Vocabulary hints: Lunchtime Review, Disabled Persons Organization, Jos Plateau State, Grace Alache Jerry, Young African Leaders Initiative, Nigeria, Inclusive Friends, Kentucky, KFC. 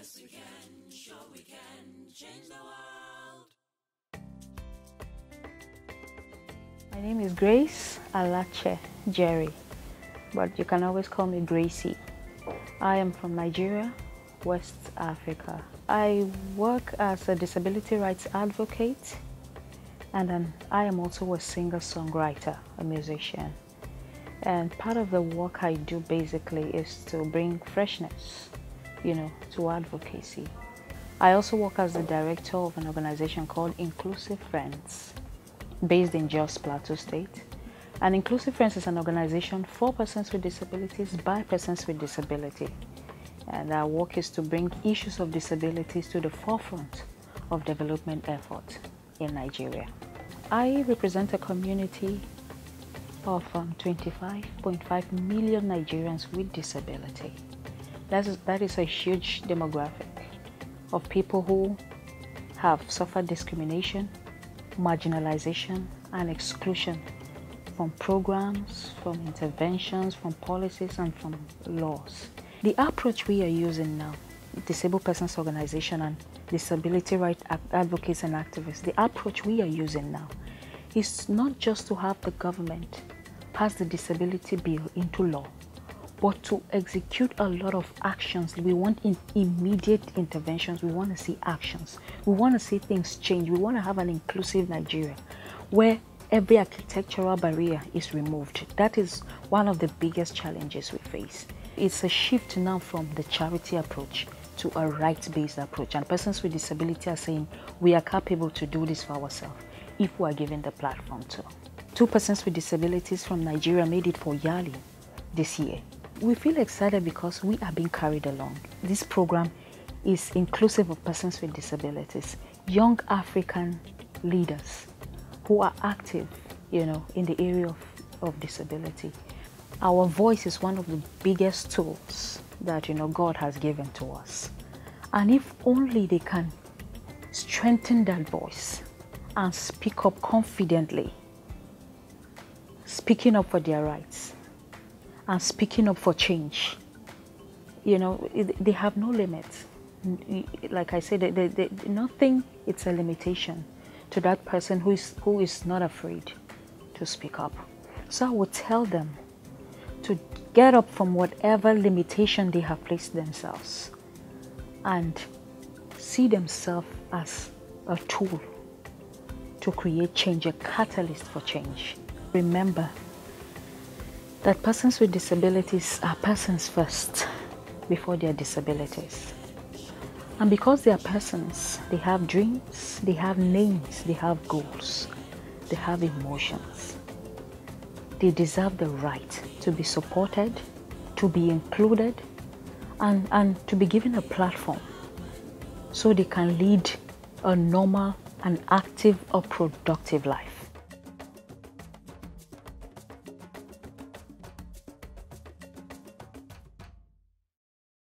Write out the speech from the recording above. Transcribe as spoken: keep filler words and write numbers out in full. Yes, we can. Sure, we can change the world. My name is Grace Alache Jerry, but you can always call me Gracie. I am from Nigeria, West Africa. I work as a disability rights advocate, and then I am also a singer-songwriter, a musician. And part of the work I do basically is to bring freshness, you know, to advocacy. I also work as the director of an organization called Inclusive Friends, based in Jos Plateau State. And Inclusive Friends is an organization for persons with disabilities by persons with disability. And our work is to bring issues of disabilities to the forefront of development efforts in Nigeria. I represent a community of um, twenty-five point five million Nigerians with disability. That is, that is a huge demographic of people who have suffered discrimination, marginalization, and exclusion from programs, from interventions, from policies, and from laws. The approach we are using now, Disabled Persons Organization and disability rights advocates and activists, the approach we are using now is not just to have the government pass the disability bill into law, but to execute a lot of actions. We want in immediate interventions. We want to see actions. We want to see things change. We want to have an inclusive Nigeria where every architectural barrier is removed. That is one of the biggest challenges we face. It's a shift now from the charity approach to a rights-based approach. And persons with disability are saying, we are capable to do this for ourselves if we are given the platform to. Two persons with disabilities from Nigeria made it for YALI this year. We feel excited because we are being carried along. This program is inclusive of persons with disabilities, young African leaders who are active, you know, in the area of, of disability. Our voice is one of the biggest tools that, you know, God has given to us. And if only they can strengthen that voice and speak up confidently, speaking up for their rights, and speaking up for change, you know, they have no limits. Like I said, they, they, nothing, it's a limitation to that person who is, who is not afraid to speak up. So I would tell them to get up from whatever limitation they have placed themselves and see themselves as a tool to create change, a catalyst for change. Remember that persons with disabilities are persons first before their disabilities. And because they are persons, they have dreams, they have names, they have goals, they have emotions. They deserve the right to be supported, to be included, and, and to be given a platform so they can lead a normal, an active, or productive life.